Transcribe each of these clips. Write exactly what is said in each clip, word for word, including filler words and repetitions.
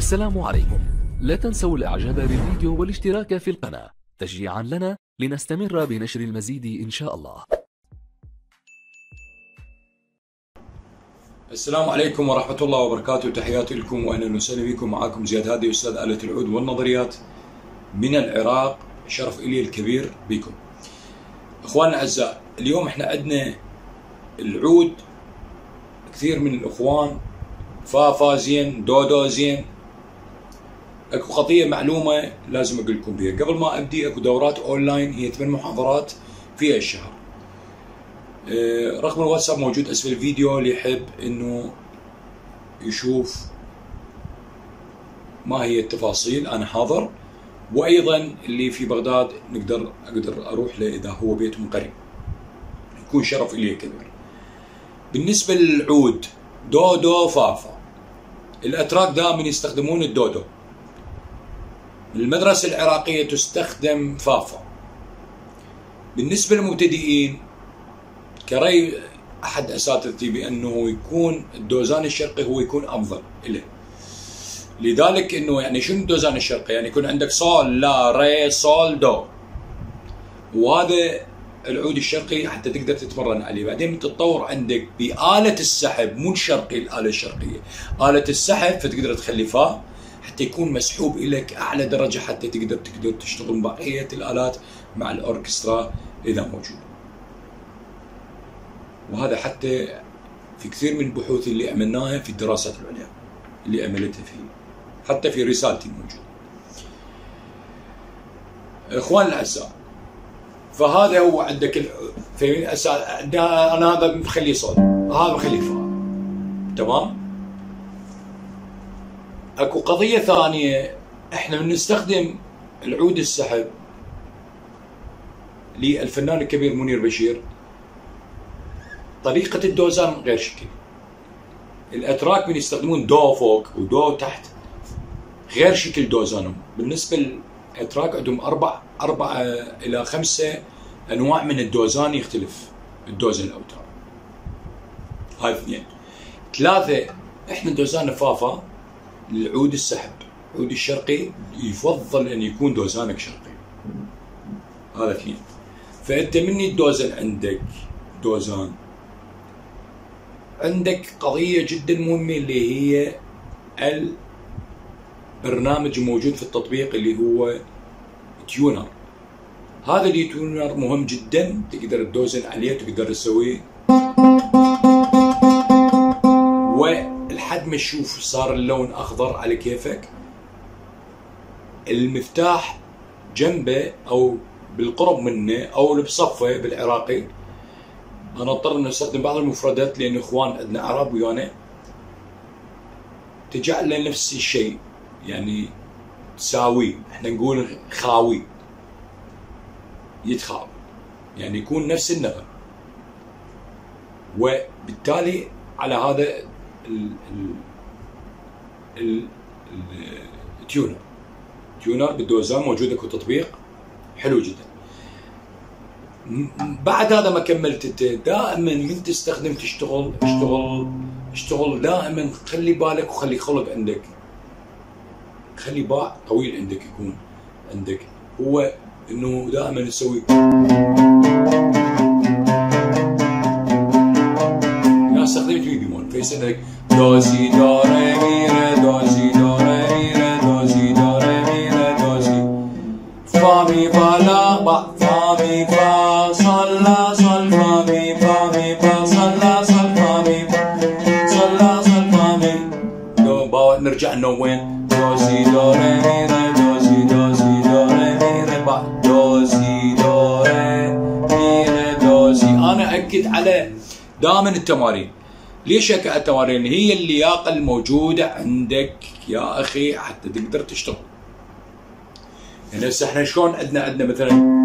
السلام عليكم، لا تنسوا الاعجاب بالفيديو والاشتراك في القناة تشجيعا لنا لنستمر بنشر المزيد ان شاء الله. السلام عليكم ورحمة الله وبركاته، تحياتي لكم واهلا وسهلا بكم. معكم زياد هادي استاذ آلة العود والنظريات من العراق، شرف الي الكبير بكم. اخواننا الاعزاء، اليوم احنا عندنا العود، كثير من الاخوان فافا زين دودو زين، اكو قضيه معلومه لازم اقول لكم بها قبل ما ابدي. اكو دورات اونلاين هي ثمان محاضرات فيها الشهر. أه رقم الواتساب موجود اسفل الفيديو، اللي يحب انه يشوف ما هي التفاصيل انا حاضر، وايضا اللي في بغداد نقدر اقدر اروح له اذا هو بيته قريب، يكون شرف لي كبير. بالنسبه للعود دودو فافا، الاتراك دائما يستخدمون الدودو، المدرسه العراقيه تستخدم فافا. بالنسبه للمبتدئين كرأي احد اساتذتي بانه يكون الدوزان الشرقي هو يكون افضل له، لذلك انه يعني شنو الدوزان الشرقي؟ يعني يكون عندك صول لا ري صول دو، وهذا العود الشرقي حتى تقدر تتمرن عليه. بعدين تتطور عندك بآلة السحب، مو الشرقي الآلة الشرقية، آلة السحب، فتقدر تخلي فا حتى يكون مسحوب لك أعلى درجة، حتى تقدر تقدر تشتغل بقية الآلات مع الأوركسترا إذا موجود. وهذا حتى في كثير من البحوث اللي عملناها في الدراسات العليا اللي عملتها في حتى في رسالتي موجود. إخوان الأعزاء، فهذا هو عندك في أسا... انا هذا بخليه صوت، هذا بخليه فا، تمام. اكو قضيه ثانيه، احنا بنستخدم العود السحب للفنان الكبير منير بشير، طريقه الدوزان غير شكل. الاتراك من يستخدمون دو فوق ودو تحت، غير شكل دوزانهم. بالنسبه الاتراك عندهم اربع أربعة إلى خمسة أنواع من الدوزان، يختلف الدوزن الأوتار. هاي اثنين. ثلاثة، إحنا دوزان فافا العود السحب، العود الشرقي يفضل أن يكون دوزانك شرقي. هذا اثنين. فأنت مني الدوزن عندك دوزان. عندك قضية جدا مهمة اللي هي البرنامج الموجود في التطبيق اللي هو تيونر. هذا التيونر مهم جدا، تقدر تدوزن عليه، تقدر تسويه، ولحد ما تشوف صار اللون اخضر على كيفك. المفتاح جنبه او بالقرب منه او بصفه بالعراقي. انا اضطر انه استخدم بعض المفردات لان اخوان عندنا عرب ويانا، تجعل له نفس الشيء، يعني تساوي، احنا نقول خاوي يتخاوي، يعني يكون نفس النغم. وبالتالي على هذا التيونر، التيونر بالدوزان موجود، اكو تطبيق حلو جدا. بعد هذا ما كملت، انت دائما من تستخدم تشتغل اشتغل اشتغل دائما، خلي بالك وخلي خلق عندك، خلي باع طويل عندك، يكون عندك هو انه دائما نسوي. انا استخدمت بي بيمون، فيصير لك دوزي دو ري مي ري، دوزي دو ري مي ري، دوزي دو ري مي ري، دوزي فا مي فا لا با، فا مي فا صل لا صل، فا مي فا مي فا صل لا صل، فا مي صل لا صل، فا مي دو با. نرجع انه وين دوزي دو ري مي ري، دوزي دوزي دو ري مي ري با، دوزي دو ري مي ري، دوزي. أنا أكد على دائما التمارين. ليش أكد على التمارين؟ هي اللياقة الموجودة عندك يا أخي حتى تقدر تشتغل. يعني هسه إحنا شلون عندنا عندنا مثلا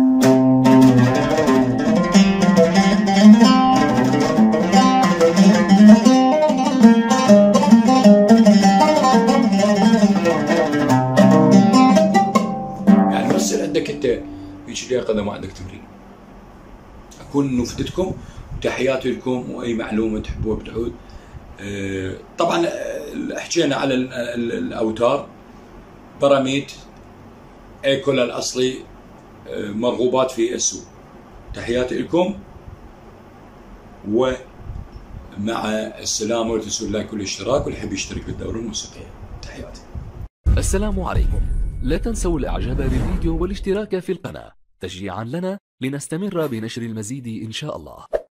قد ما عندك تمرين. اكون انه فدتكم، وتحياتي لكم، واي معلومه تحبوها بالعود. أه طبعا حكينا على الاوتار، براميت، ايكولا الاصلي، مرغوبات في السوق. تحياتي لكم ومع السلامه، ولا تنسوا اللايك والاشتراك، واللي يحب يشترك بالدوره الموسيقيه. تحياتي. السلام عليكم، لا تنسوا الاعجاب بالفيديو والاشتراك في القناه تشجيعا لنا لنستمر بنشر المزيد ان شاء الله.